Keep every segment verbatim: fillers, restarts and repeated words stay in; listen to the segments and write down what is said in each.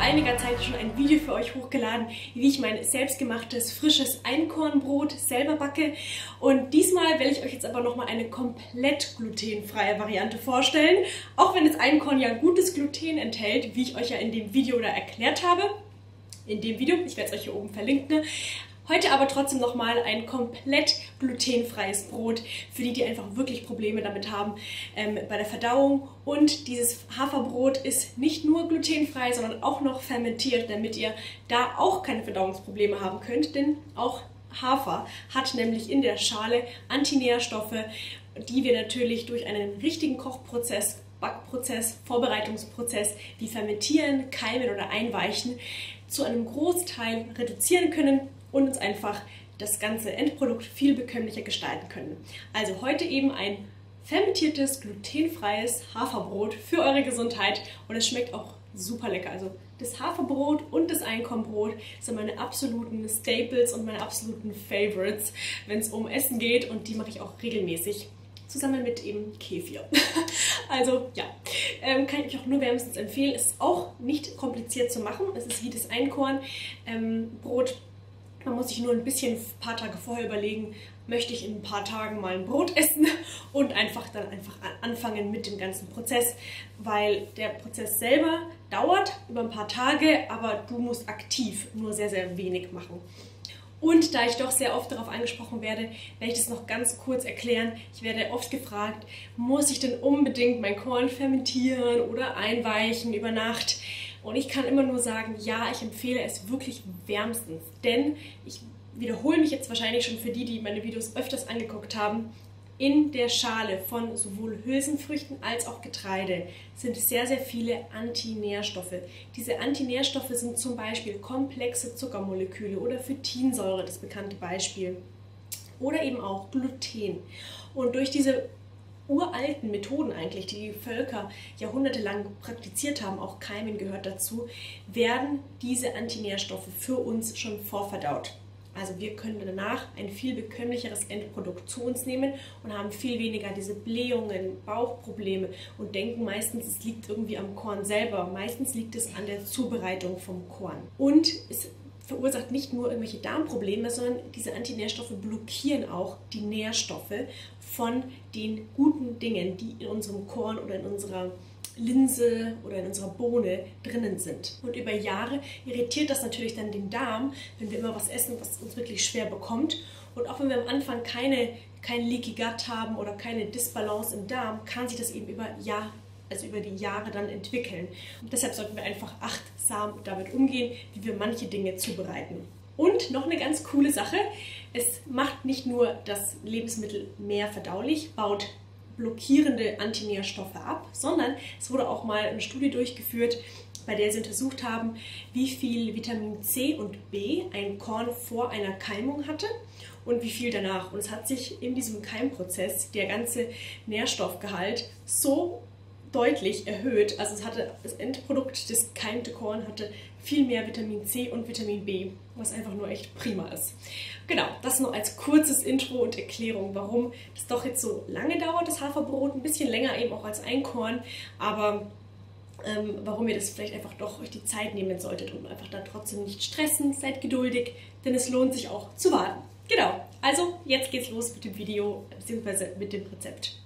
vor einiger Zeit schon ein Video für euch hochgeladen, wie ich mein selbstgemachtes frisches Einkornbrot selber backe. Und diesmal werde ich euch jetzt aber nochmal eine komplett glutenfreie Variante vorstellen. Auch wenn das Einkorn ja gutes Gluten enthält, wie ich euch ja in dem Video da erklärt habe. In dem Video, ich werde es euch hier oben verlinken. Heute aber trotzdem nochmal ein komplett glutenfreies Brot, für die, die einfach wirklich Probleme damit haben ähm, bei der Verdauung. Und dieses Haferbrot ist nicht nur glutenfrei, sondern auch noch fermentiert, damit ihr da auch keine Verdauungsprobleme haben könnt. Denn auch Hafer hat nämlich in der Schale Antinährstoffe, die wir natürlich durch einen richtigen Kochprozess, Backprozess, Vorbereitungsprozess wie Fermentieren, Keimen oder Einweichen zu einem Großteil reduzieren können und uns einfach das ganze Endprodukt viel bekömmlicher gestalten können. Also heute eben ein fermentiertes, glutenfreies Haferbrot für eure Gesundheit und es schmeckt auch super lecker. Also das Haferbrot und das Einkornbrot sind meine absoluten Staples und meine absoluten Favorites, wenn es um Essen geht, und die mache ich auch regelmäßig zusammen mit eben Kefir. Also ja, ähm, kann ich euch auch nur wärmstens empfehlen. Es ist auch nicht kompliziert zu machen. Es ist wie das Einkornbrot. Ähm, Man muss sich nur ein bisschen, ein paar Tage vorher überlegen, möchte ich in ein paar Tagen mal ein Brot essen, und einfach dann einfach anfangen mit dem ganzen Prozess, weil der Prozess selber dauert über ein paar Tage, aber du musst aktiv nur sehr, sehr wenig machen. Und da ich doch sehr oft darauf angesprochen werde, werde ich das noch ganz kurz erklären. Ich werde oft gefragt, muss ich denn unbedingt mein Korn fermentieren oder einweichen über Nacht? Und ich kann immer nur sagen, ja, ich empfehle es wirklich wärmstens. Denn, ich wiederhole mich jetzt wahrscheinlich schon für die, die meine Videos öfters angeguckt haben, in der Schale von sowohl Hülsenfrüchten als auch Getreide sind sehr, sehr viele Antinährstoffe. Diese Antinährstoffe sind zum Beispiel komplexe Zuckermoleküle oder Phytinsäure, das bekannte Beispiel. Oder eben auch Gluten. Und durch diese uralten Methoden eigentlich, die die Völker jahrhundertelang praktiziert haben, auch Keimen gehört dazu, werden diese Antinährstoffe für uns schon vorverdaut. Also wir können danach ein viel bekömmlicheres Endprodukt zu uns nehmen und haben viel weniger diese Blähungen, Bauchprobleme und denken meistens, es liegt irgendwie am Korn selber. Meistens liegt es an der Zubereitung vom Korn. Und es verursacht nicht nur irgendwelche Darmprobleme, sondern diese Antinährstoffe blockieren auch die Nährstoffe von den guten Dingen, die in unserem Korn oder in unserer Linse oder in unserer Bohne drinnen sind. Und über Jahre irritiert das natürlich dann den Darm, wenn wir immer was essen, was uns wirklich schwer bekommt. Und auch wenn wir am Anfang keine, kein Leaky Gut haben oder keine Disbalance im Darm, kann sich das eben über Jahre also über die Jahre dann entwickeln. Und deshalb sollten wir einfach achtsam damit umgehen, wie wir manche Dinge zubereiten. Und noch eine ganz coole Sache, es macht nicht nur das Lebensmittel mehr verdaulich, baut blockierende Antinährstoffe ab, sondern es wurde auch mal eine Studie durchgeführt, bei der sie untersucht haben, wie viel Vitamin C und B ein Korn vor einer Keimung hatte und wie viel danach. Und es hat sich in diesem Keimprozess der ganze Nährstoffgehalt so deutlich erhöht. Also es hatte, das Endprodukt, das gekeimte Korn hatte viel mehr Vitamin C und Vitamin B, was einfach nur echt prima ist. Genau, das nur als kurzes Intro und Erklärung, warum das doch jetzt so lange dauert, das Haferbrot, ein bisschen länger eben auch als Einkorn, aber ähm, warum ihr das vielleicht einfach doch euch die Zeit nehmen solltet und einfach dann trotzdem nicht stressen, seid geduldig, denn es lohnt sich auch zu warten. Genau, also jetzt geht's los mit dem Video, beziehungsweise mit dem Rezept.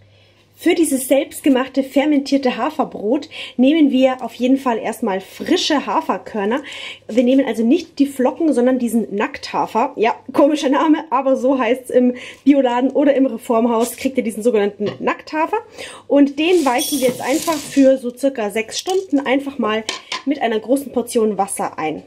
Für dieses selbstgemachte fermentierte Haferbrot nehmen wir auf jeden Fall erstmal frische Haferkörner. Wir nehmen also nicht die Flocken, sondern diesen Nackthafer. Ja, komischer Name, aber so heißt es im Bioladen oder im Reformhaus, kriegt ihr diesen sogenannten Nackthafer. Und den weichen wir jetzt einfach für so circa sechs Stunden einfach mal mit einer großen Portion Wasser ein.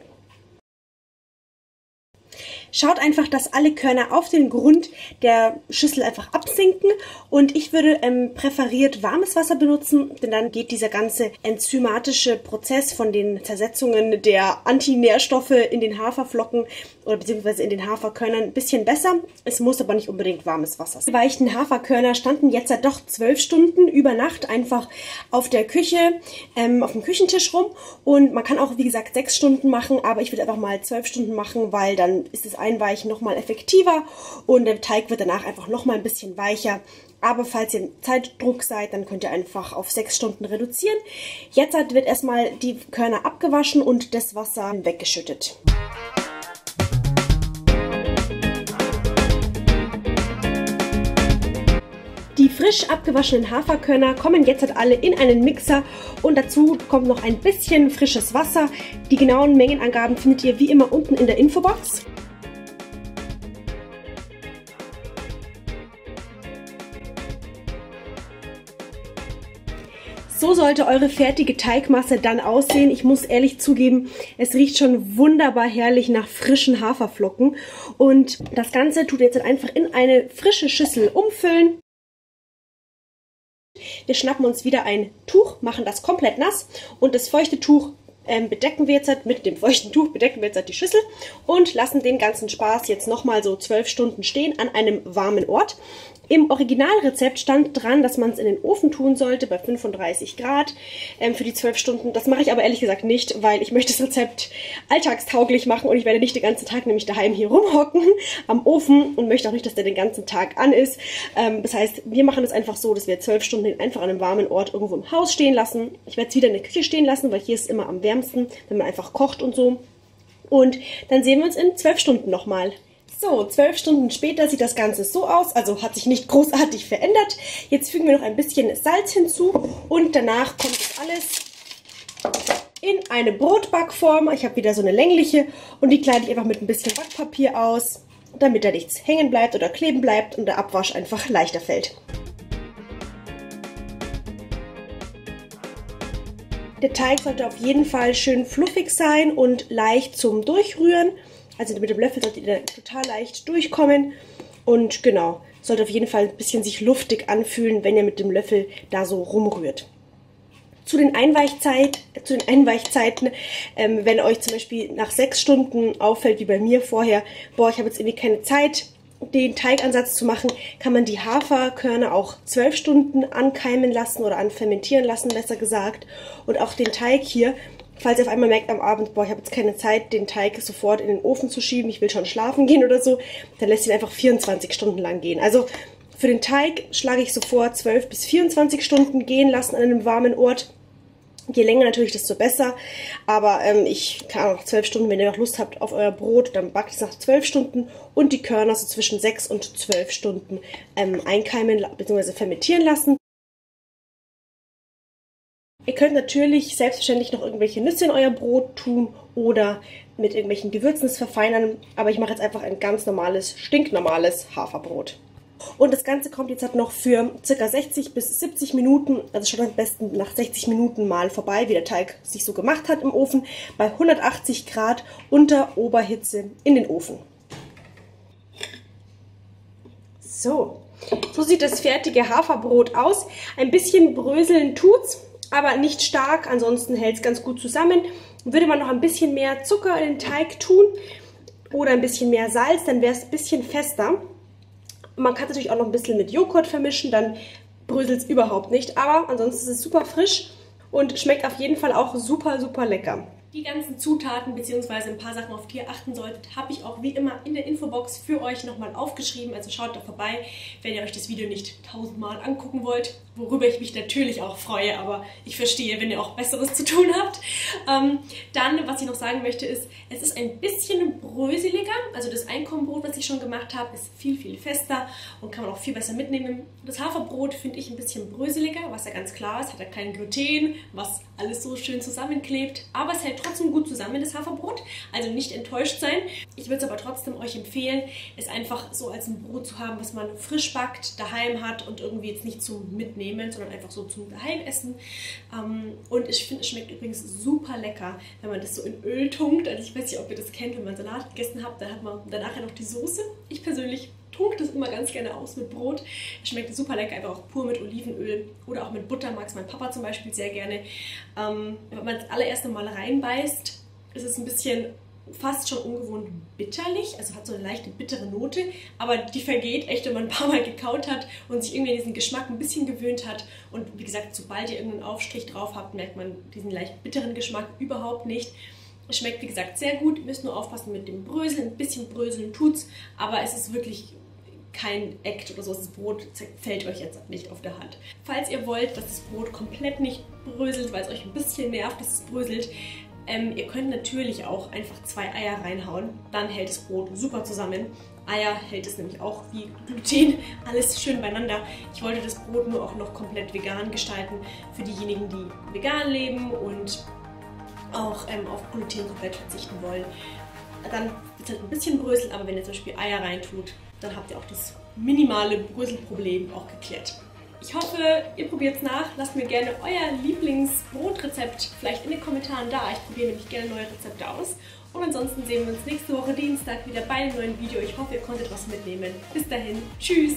Schaut einfach, dass alle Körner auf den Grund der Schüssel einfach absinken, und ich würde ähm, präferiert warmes Wasser benutzen, denn dann geht dieser ganze enzymatische Prozess von den Zersetzungen der Antinährstoffe in den Haferflocken oder beziehungsweise in den Haferkörnern ein bisschen besser. Es muss aber nicht unbedingt warmes Wasser sein. Die weichen Haferkörner standen jetzt seit doch zwölf Stunden über Nacht einfach auf der Küche, ähm, auf dem Küchentisch rum. Und man kann auch, wie gesagt, sechs Stunden machen, aber ich würde einfach mal zwölf Stunden machen, weil dann ist das Einweichen nochmal effektiver und der Teig wird danach einfach nochmal ein bisschen weicher. Aber falls ihr im Zeitdruck seid, dann könnt ihr einfach auf sechs Stunden reduzieren. Jetzt wird erstmal die Körner abgewaschen und das Wasser weggeschüttet. Die frisch abgewaschenen Haferkörner kommen jetzt halt alle in einen Mixer und dazu kommt noch ein bisschen frisches Wasser. Die genauen Mengenangaben findet ihr wie immer unten in der Infobox. So sollte eure fertige Teigmasse dann aussehen. Ich muss ehrlich zugeben, es riecht schon wunderbar herrlich nach frischen Haferflocken. Und das Ganze tut ihr jetzt einfach in eine frische Schüssel umfüllen. Wir schnappen uns wieder ein Tuch, machen das komplett nass und das feuchte Tuch bedecken wir jetzt, mit dem feuchten Tuch bedecken wir jetzt die Schüssel und lassen den ganzen Spaß jetzt nochmal so zwölf Stunden stehen an einem warmen Ort. Im Originalrezept stand dran, dass man es in den Ofen tun sollte, bei fünfunddreißig Grad ähm, für die zwölf Stunden. Das mache ich aber ehrlich gesagt nicht, weil ich möchte das Rezept alltagstauglich machen und ich werde nicht den ganzen Tag nämlich daheim hier rumhocken am Ofen und möchte auch nicht, dass der den ganzen Tag an ist. Ähm, das heißt, wir machen das einfach so, dass wir zwölf Stunden einfach an einem warmen Ort irgendwo im Haus stehen lassen. Ich werde es wieder in der Küche stehen lassen, weil hier ist es immer am wärmsten, wenn man einfach kocht und so. Und dann sehen wir uns in zwölf Stunden nochmal. So, zwölf Stunden später sieht das Ganze so aus, also hat sich nicht großartig verändert. Jetzt fügen wir noch ein bisschen Salz hinzu und danach kommt das alles in eine Brotbackform. Ich habe wieder so eine längliche und die kleide ich einfach mit ein bisschen Backpapier aus, damit da nichts hängen bleibt oder kleben bleibt und der Abwasch einfach leichter fällt. Der Teig sollte auf jeden Fall schön fluffig sein und leicht zum Durchrühren. Also mit dem Löffel sollte ihr total leicht durchkommen und genau, sollte auf jeden Fall ein bisschen sich luftig anfühlen, wenn ihr mit dem Löffel da so rumrührt. Zu den, Einweichzeit, zu den Einweichzeiten, ähm, wenn euch zum Beispiel nach sechs Stunden auffällt, wie bei mir vorher, boah, ich habe jetzt irgendwie keine Zeit, den Teigansatz zu machen, kann man die Haferkörner auch zwölf Stunden ankeimen lassen oder anfermentieren lassen, besser gesagt, und auch den Teig hier. Falls ihr auf einmal merkt am Abend, boah, ich habe jetzt keine Zeit, den Teig sofort in den Ofen zu schieben, ich will schon schlafen gehen oder so, dann lässt ihr ihn einfach vierundzwanzig Stunden lang gehen. Also für den Teig schlage ich so vor, zwölf bis vierundzwanzig Stunden gehen lassen an einem warmen Ort. Je länger natürlich, desto besser. Aber ähm, ich kann auch zwölf Stunden, wenn ihr noch Lust habt auf euer Brot, dann backt es nach zwölf Stunden und die Körner so zwischen sechs und zwölf Stunden ähm, einkeimen bzw. fermentieren lassen. Ihr könnt natürlich selbstverständlich noch irgendwelche Nüsse in euer Brot tun oder mit irgendwelchen Gewürzen es verfeinern. Aber ich mache jetzt einfach ein ganz normales, stinknormales Haferbrot. Und das Ganze kommt jetzt halt noch für ca. sechzig bis siebzig Minuten, also schon am besten nach sechzig Minuten mal vorbei, wie der Teig sich so gemacht hat im Ofen, bei hundertachtzig Grad unter Oberhitze in den Ofen. So, so sieht das fertige Haferbrot aus. Ein bisschen bröseln tut's. Aber nicht stark, ansonsten hält es ganz gut zusammen. Würde man noch ein bisschen mehr Zucker in den Teig tun oder ein bisschen mehr Salz, dann wäre es ein bisschen fester. Man kann es natürlich auch noch ein bisschen mit Joghurt vermischen, dann bröselt es überhaupt nicht. Aber ansonsten ist es super frisch und schmeckt auf jeden Fall auch super, super lecker. Die ganzen Zutaten bzw. ein paar Sachen, auf die ihr achten solltet, habe ich auch wie immer in der Infobox für euch nochmal aufgeschrieben. Also schaut da vorbei, wenn ihr euch das Video nicht tausendmal angucken wollt, worüber ich mich natürlich auch freue, aber ich verstehe, wenn ihr auch Besseres zu tun habt. Ähm, dann, was ich noch sagen möchte, ist, es ist ein bisschen bröseliger. Also das Einkornbrot, was ich schon gemacht habe, ist viel, viel fester und kann man auch viel besser mitnehmen. Das Haferbrot finde ich ein bisschen bröseliger, was ja ganz klar ist, hat ja kein Gluten, was alles so schön zusammenklebt, aber es hält trotzdem gut zusammen, das Haferbrot, also nicht enttäuscht sein. Ich würde es aber trotzdem euch empfehlen, es einfach so als ein Brot zu haben, was man frisch backt, daheim hat und irgendwie jetzt nicht zum Mitnehmen, sondern einfach so zum Daheimessen. Und ich finde, es schmeckt übrigens super lecker, wenn man das so in Öl tunkt. Also ich weiß nicht, ob ihr das kennt, wenn man Salat gegessen habt, dann hat man danach ja noch die Soße. Ich persönlich tunke das immer ganz gerne aus mit Brot. Es schmeckt super lecker, einfach auch pur mit Olivenöl oder auch mit Butter, mag es mein Papa zum Beispiel sehr gerne. Ähm, wenn man das allererste Mal reinbeißt, ist es ein bisschen fast schon ungewohnt bitterlich, also hat so eine leichte bittere Note, aber die vergeht echt, wenn man ein paar Mal gekaut hat und sich irgendwie an diesen Geschmack ein bisschen gewöhnt hat. Und wie gesagt, sobald ihr irgendeinen Aufstrich drauf habt, merkt man diesen leicht bitteren Geschmack überhaupt nicht. Schmeckt, wie gesagt, sehr gut. Ihr müsst nur aufpassen mit dem Bröseln. Ein bisschen Bröseln tut's, aber es ist wirklich kein Act oder so. Das Brot fällt euch jetzt nicht auf der Hand. Falls ihr wollt, dass das Brot komplett nicht bröselt, weil es euch ein bisschen nervt, dass es bröselt, ähm, ihr könnt natürlich auch einfach zwei Eier reinhauen. Dann hält das Brot super zusammen. Eier hält es nämlich auch wie Gluten. Alles schön beieinander. Ich wollte das Brot nur auch noch komplett vegan gestalten für diejenigen, die vegan leben und auch ähm, auf Gluten komplett verzichten wollen. Dann wird es halt ein bisschen bröseln, aber wenn ihr zum Beispiel Eier reintut, dann habt ihr auch das minimale Bröselproblem auch geklärt. Ich hoffe, ihr probiert es nach. Lasst mir gerne euer Lieblingsbrotrezept vielleicht in den Kommentaren da. Ich probiere nämlich gerne neue Rezepte aus. Und ansonsten sehen wir uns nächste Woche Dienstag wieder bei einem neuen Video. Ich hoffe, ihr konntet was mitnehmen. Bis dahin, tschüss!